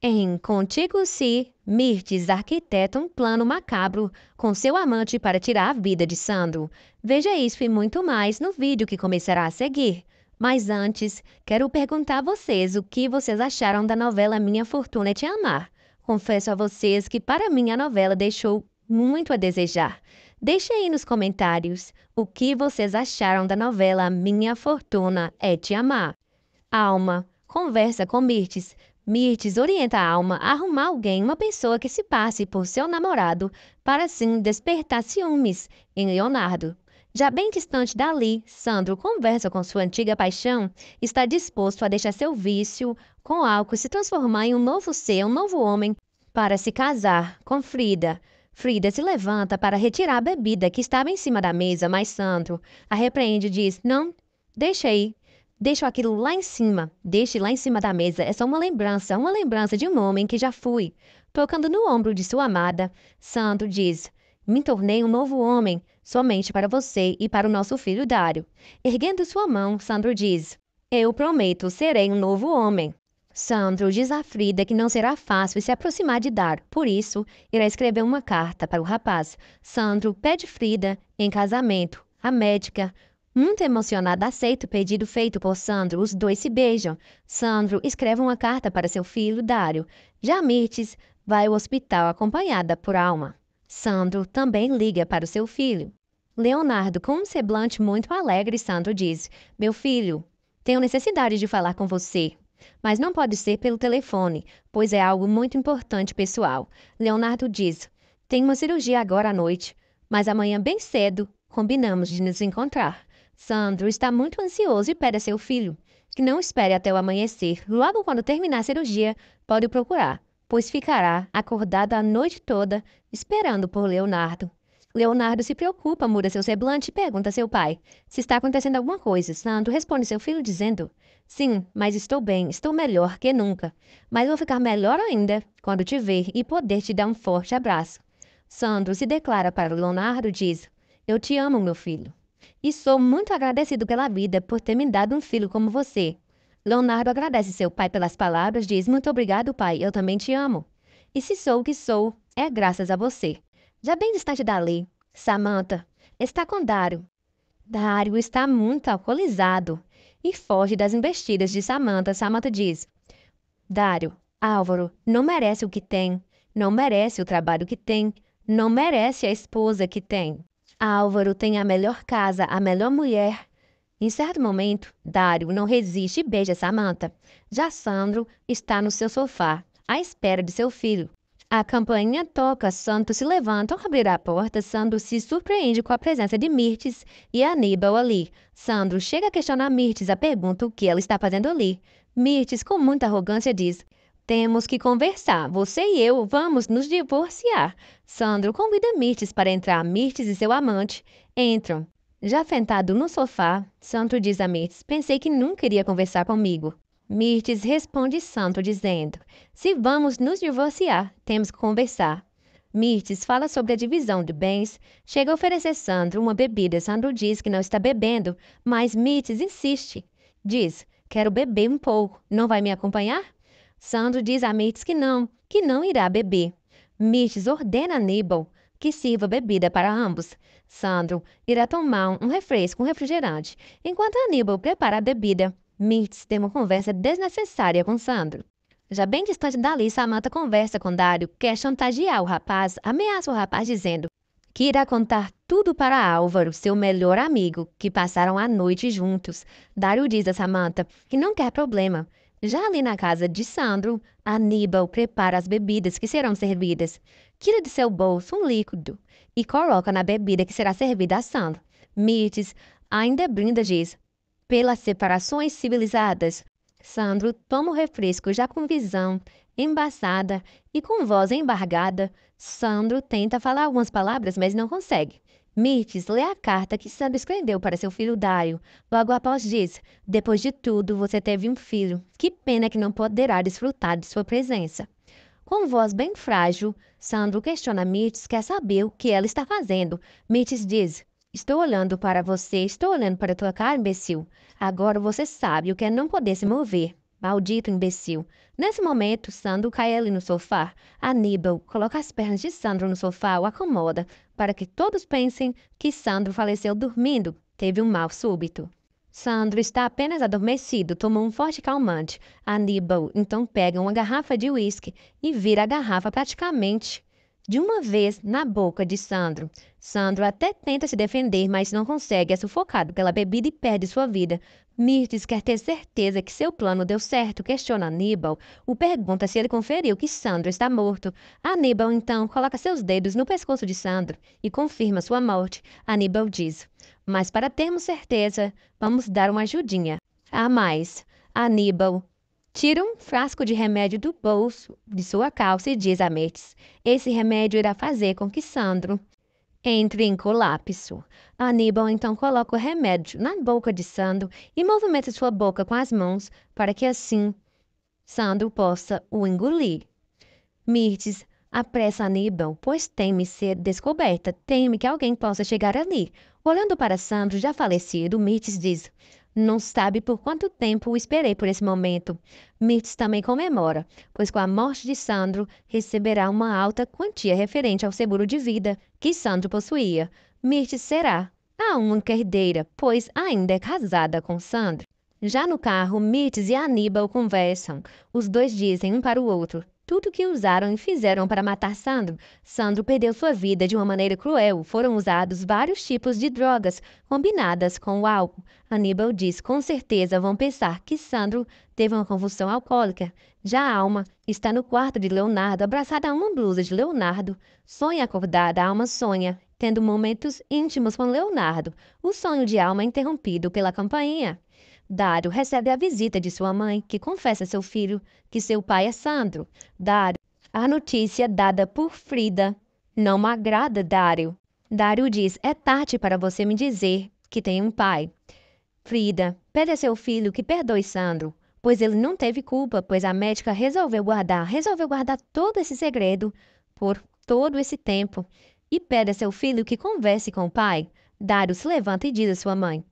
Em Contigo Sim, Mirtes arquiteta um plano macabro com seu amante para tirar a vida de Sandro. Veja isso e muito mais no vídeo que começará a seguir. Mas antes, quero perguntar a vocês o que vocês acharam da novela Minha Fortuna é Te Amar. Confesso a vocês que para mim a novela deixou muito a desejar. Deixe aí nos comentários o que vocês acharam da novela Minha Fortuna é Te Amar. Alma conversa com Mirtes. Mirtes orienta a alma a arrumar alguém, uma pessoa que se passe por seu namorado, para assim despertar ciúmes em Leonardo. Já bem distante dali, Sandro conversa com sua antiga paixão, está disposto a deixar seu vício com álcool e se transformar em um novo ser, um novo homem, para se casar com Frida. Frida se levanta para retirar a bebida que estava em cima da mesa, mas Sandro a repreende e diz: "Não, deixa aí. Deixo aquilo lá em cima, deixe lá em cima da mesa, é só uma lembrança de um homem que já fui." Tocando no ombro de sua amada, Sandro diz: "Me tornei um novo homem, somente para você e para o nosso filho Dário." Erguendo sua mão, Sandro diz: "Eu prometo, serei um novo homem." Sandro diz a Frida que não será fácil se aproximar de Dário, por isso, irá escrever uma carta para o rapaz. Sandro pede Frida em casamento. A médica, muito emocionada, aceita o pedido feito por Sandro. Os dois se beijam. Sandro escreve uma carta para seu filho, Dário. Já Mirtes vai ao hospital acompanhada por Alma. Sandro também liga para o seu filho, Leonardo, com um semblante muito alegre. Sandro diz: "Meu filho, tenho necessidade de falar com você, mas não pode ser pelo telefone, pois é algo muito importante pessoal." Leonardo diz: "Tenho uma cirurgia agora à noite, mas amanhã bem cedo combinamos de nos encontrar." Sandro está muito ansioso e pede a seu filho que não espere até o amanhecer. Logo quando terminar a cirurgia, pode procurar, pois ficará acordado a noite toda esperando por Leonardo. Leonardo se preocupa, muda seu semblante e pergunta a seu pai se está acontecendo alguma coisa. Sandro responde seu filho dizendo: "Sim, mas estou bem, estou melhor que nunca. Mas vou ficar melhor ainda quando te ver e poder te dar um forte abraço." Sandro se declara para Leonardo e diz: "Eu te amo, meu filho. E sou muito agradecido pela vida por ter me dado um filho como você." Leonardo agradece seu pai pelas palavras, diz: "Muito obrigado, pai, eu também te amo. E se sou o que sou, é graças a você." Já bem distante dali, Samantha está com Dário. Dário está muito alcoolizado e foge das investidas de Samantha. Samantha diz: "Dário, Álvaro não merece o que tem, não merece o trabalho que tem, não merece a esposa que tem. Álvaro tem a melhor casa, a melhor mulher." Em certo momento, Dário não resiste e beija Samantha. Já Sandro está no seu sofá, à espera de seu filho. A campainha toca, Sandro se levanta ao abrir a porta. Sandro se surpreende com a presença de Mirtes e Aníbal ali. Sandro chega a questionar Mirtes, a pergunta o que ela está fazendo ali. Mirtes, com muita arrogância, diz: "Temos que conversar, você e eu vamos nos divorciar." Sandro convida Mirtes para entrar. Mirtes e seu amante entram. Já sentado no sofá, Sandro diz a Mirtes: "Pensei que nunca iria conversar comigo." Mirtes responde Sandro dizendo: "Se vamos nos divorciar, temos que conversar." Mirtes fala sobre a divisão de bens, chega a oferecer Sandro uma bebida. Sandro diz que não está bebendo, mas Mirtes insiste. Diz: "Quero beber um pouco, não vai me acompanhar?" Sandro diz a Mirtes que não irá beber. Mirtes ordena a Aníbal que sirva bebida para ambos. Sandro irá tomar um refresco, um refrigerante. Enquanto Aníbal prepara a bebida, Mirtes tem uma conversa desnecessária com Sandro. Já bem distante dali, Samantha conversa com Dário, quer chantagear o rapaz, ameaça o rapaz dizendo que irá contar tudo para Álvaro, seu melhor amigo, que passaram a noite juntos. Dário diz a Samantha que não quer problema. Já ali na casa de Sandro, Aníbal prepara as bebidas que serão servidas. Tira de seu bolso um líquido e coloca na bebida que será servida a Sandro. Mirtes ainda brinda, diz: "Pelas separações civilizadas." Sandro toma o refresco já com visão embaçada e com voz embargada. Sandro tenta falar algumas palavras, mas não consegue. Mirtes lê a carta que Sandro escreveu para seu filho Dário. Logo após diz: "Depois de tudo, você teve um filho. Que pena que não poderá desfrutar de sua presença." Com voz bem frágil, Sandro questiona Mirtes, quer saber o que ela está fazendo. Mirtes diz: "Estou olhando para você, estou olhando para tua cara, imbecil. Agora você sabe o que é não poder se mover." Maldito imbecil. Nesse momento, Sandro cai ali no sofá. Aníbal coloca as pernas de Sandro no sofá, o acomoda, para que todos pensem que Sandro faleceu dormindo. Teve um mal súbito. Sandro está apenas adormecido, tomou um forte calmante. Aníbal então pega uma garrafa de uísque e vira a garrafa praticamente de uma vez na boca de Sandro. Sandro até tenta se defender, mas não consegue, é sufocado pela bebida e perde sua vida. Mirtes quer ter certeza que seu plano deu certo, questiona Aníbal, o pergunta se ele conferiu que Sandro está morto. Aníbal, então, coloca seus dedos no pescoço de Sandro e confirma sua morte. Aníbal diz, mas para termos certeza, vamos dar uma ajudinha a mais. Aníbal tira um frasco de remédio do bolso de sua calça e diz a Mirtes, esse remédio irá fazer com que Sandro entre em colapso. Aníbal então coloca o remédio na boca de Sandro e movimenta sua boca com as mãos para que assim Sandro possa o engolir. Mirtes apressa Aníbal, pois teme ser descoberta, teme que alguém possa chegar ali. Olhando para Sandro já falecido, Mirtes diz, não sabe por quanto tempo esperei por esse momento. Mirtes também comemora, pois com a morte de Sandro receberá uma alta quantia referente ao seguro de vida que Sandro possuía. Mirtes será a única herdeira, pois ainda é casada com Sandro. Já no carro, Mirtes e Aníbal conversam. Os dois dizem um para o outro tudo que usaram e fizeram para matar Sandro. Sandro perdeu sua vida de uma maneira cruel. Foram usados vários tipos de drogas, combinadas com o álcool. Aníbal diz, com certeza vão pensar que Sandro teve uma convulsão alcoólica. Já a Alma está no quarto de Leonardo, abraçada a uma blusa de Leonardo. Sonha acordada, a Alma sonha, tendo momentos íntimos com Leonardo. O sonho de Alma é interrompido pela campainha. Dário recebe a visita de sua mãe, que confessa a seu filho que seu pai é Sandro. Dário, a notícia dada por Frida não me agrada, Dário. Dário diz, é tarde para você me dizer que tem um pai. Frida pede a seu filho que perdoe Sandro, pois ele não teve culpa, pois a médica resolveu guardar todo esse segredo por todo esse tempo, e pede a seu filho que converse com o pai. Dário se levanta e diz a sua mãe,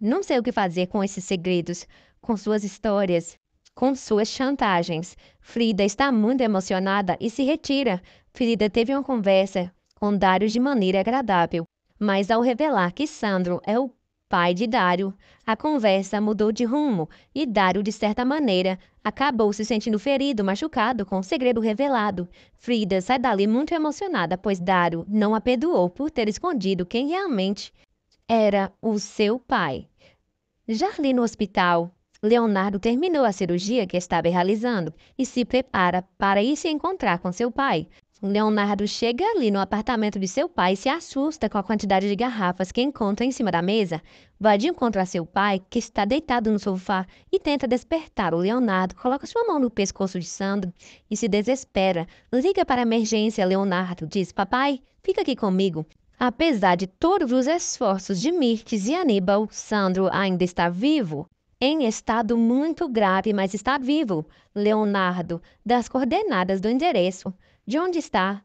não sei o que fazer com esses segredos, com suas histórias, com suas chantagens. Frida está muito emocionada e se retira. Frida teve uma conversa com Dário de maneira agradável, mas ao revelar que Sandro é o pai de Dário, a conversa mudou de rumo e Dário, de certa maneira, acabou se sentindo ferido, machucado com o segredo revelado. Frida sai dali muito emocionada, pois Dário não a perdoou por ter escondido quem realmente era o seu pai. Já ali no hospital, Leonardo terminou a cirurgia que estava realizando e se prepara para ir se encontrar com seu pai. Leonardo chega ali no apartamento de seu pai e se assusta com a quantidade de garrafas que encontra em cima da mesa. Vai de encontro a seu pai, que está deitado no sofá, e tenta despertar o Leonardo. Coloca sua mão no pescoço de Sandro e se desespera. Liga para a emergência. Leonardo diz, papai, fica aqui comigo. Apesar de todos os esforços de Mirtes e Aníbal, Sandro ainda está vivo, em estado muito grave, mas está vivo. Leonardo dá as coordenadas do endereço de onde está,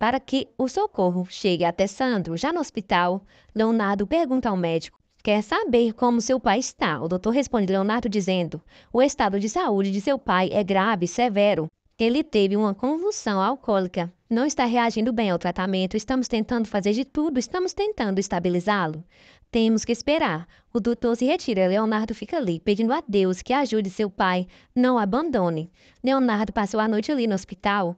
para que o socorro chegue até Sandro. Já no hospital, Leonardo pergunta ao médico, quer saber como seu pai está. O doutor responde Leonardo dizendo, o estado de saúde de seu pai é grave e severo. Ele teve uma convulsão alcoólica, não está reagindo bem ao tratamento, estamos tentando fazer de tudo, estamos tentando estabilizá-lo. Temos que esperar. O doutor se retira, Leonardo fica ali, pedindo a Deus que ajude seu pai, não o abandone. Leonardo passou a noite ali no hospital.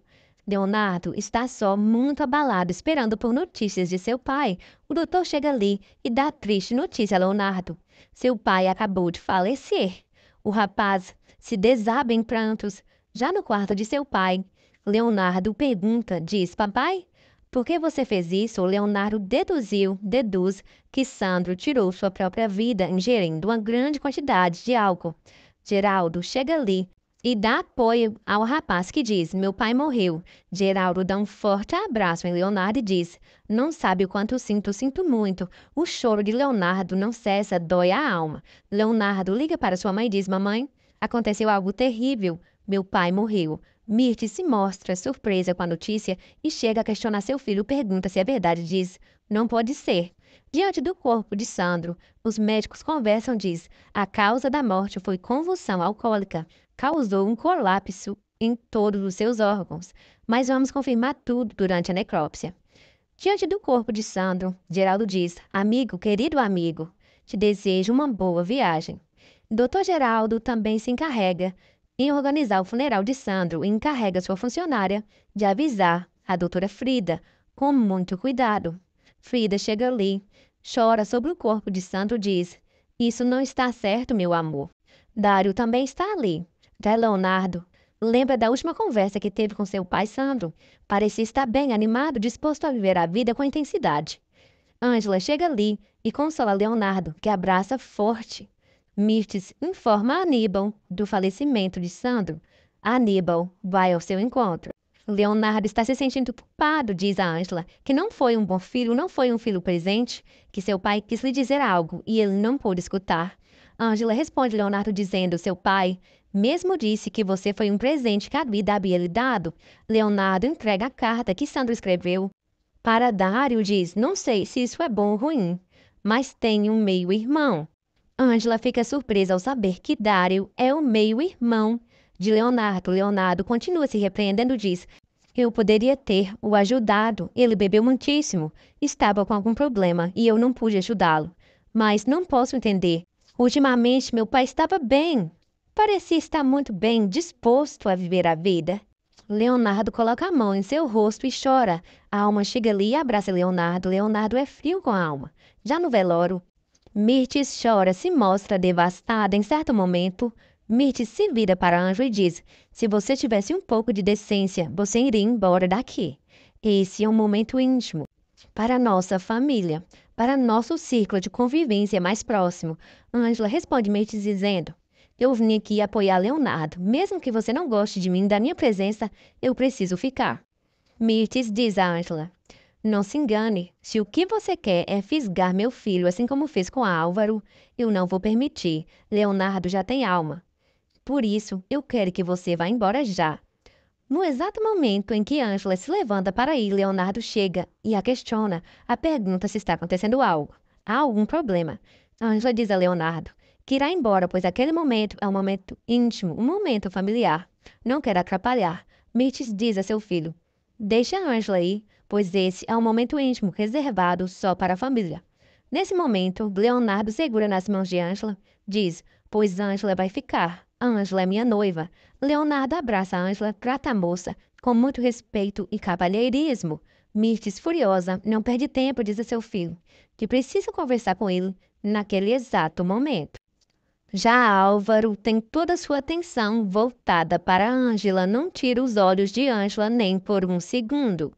Leonardo está só, muito abalado, esperando por notícias de seu pai. O doutor chega ali e dá a triste notícia a Leonardo. Seu pai acabou de falecer. O rapaz se desaba em prantos. Já no quarto de seu pai, Leonardo pergunta, diz, papai, por que você fez isso? Leonardo deduz que Sandro tirou sua própria vida ingerindo uma grande quantidade de álcool. Geraldo chega ali e dá apoio ao rapaz que diz, meu pai morreu. Geraldo dá um forte abraço em Leonardo e diz, não sabe o quanto sinto muito. O choro de Leonardo não cessa, dói a alma. Leonardo liga para sua mãe e diz, mamãe, aconteceu algo terrível. Meu pai morreu. Mirtes se mostra surpresa com a notícia e chega a questionar seu filho, pergunta se é verdade, diz, não pode ser. Diante do corpo de Sandro, os médicos conversam e dizem: a causa da morte foi convulsão alcoólica. Causou um colapso em todos os seus órgãos, mas vamos confirmar tudo durante a necrópsia. Diante do corpo de Sandro, Geraldo diz: amigo, querido amigo, te desejo uma boa viagem. Dr. Geraldo também se encarrega em organizar o funeral de Sandro e encarrega sua funcionária de avisar a doutora Frida com muito cuidado. Frida chega ali, chora sobre o corpo de Sandro e diz: isso não está certo, meu amor. Dário também está ali. Já Leonardo lembra da última conversa que teve com seu pai Sandro. Parecia estar bem animado, disposto a viver a vida com intensidade. Angela chega ali e consola Leonardo, que abraça forte. Mirtes informa a Aníbal do falecimento de Sandro. Aníbal vai ao seu encontro. Leonardo está se sentindo culpado, diz a Angela, que não foi um bom filho, não foi um filho presente, que seu pai quis lhe dizer algo e ele não pôde escutar. Angela responde Leonardo dizendo: seu pai mesmo disse que você foi um presente que a vida havia lhe dado. Leonardo entrega a carta que Sandro escreveu para Dário e diz: não sei se isso é bom ou ruim, mas tenho um meio-irmão. Angela fica surpresa ao saber que Dário é o meio-irmão de Leonardo. Leonardo continua se repreendendo e diz: eu poderia ter o ajudado. Ele bebeu muitíssimo, estava com algum problema e eu não pude ajudá-lo. Mas não posso entender. Ultimamente meu pai estava bem. Parecia estar muito bem, disposto a viver a vida. Leonardo coloca a mão em seu rosto e chora. A alma chega ali e abraça Leonardo. Leonardo é frio com a alma. Já no velório, Mirtes chora, se mostra devastada. Em certo momento, Mirtes se vira para Anjo e diz: se você tivesse um pouco de decência, você iria embora daqui. Esse é um momento íntimo para nossa família, para nosso círculo de convivência mais próximo. Angela responde Mirtes dizendo: eu vim aqui apoiar Leonardo. Mesmo que você não goste de mim, da minha presença, eu preciso ficar. Mirtes diz a Angela: não se engane. Se o que você quer é fisgar meu filho, assim como fez com Álvaro, eu não vou permitir. Leonardo já tem alma. Por isso, eu quero que você vá embora já. No exato momento em que Angela se levanta para ir, Leonardo chega e a questiona. A pergunta se está acontecendo algo. Há algum problema? Angela diz a Leonardo que irá embora, pois aquele momento é um momento íntimo, um momento familiar. Não quer atrapalhar. Mirtes diz a seu filho: deixa a Angela ir, pois esse é um momento íntimo, reservado só para a família. Nesse momento, Leonardo segura nas mãos de Angela, diz: pois Angela vai ficar. Angela é minha noiva. Leonardo abraça Angela, trata a moça com muito respeito e cavalheirismo. Mirtes, furiosa, não perde tempo, diz a seu filho que precisa conversar com ele naquele exato momento. Já Álvaro tem toda a sua atenção voltada para Angela, não tira os olhos de Angela nem por um segundo.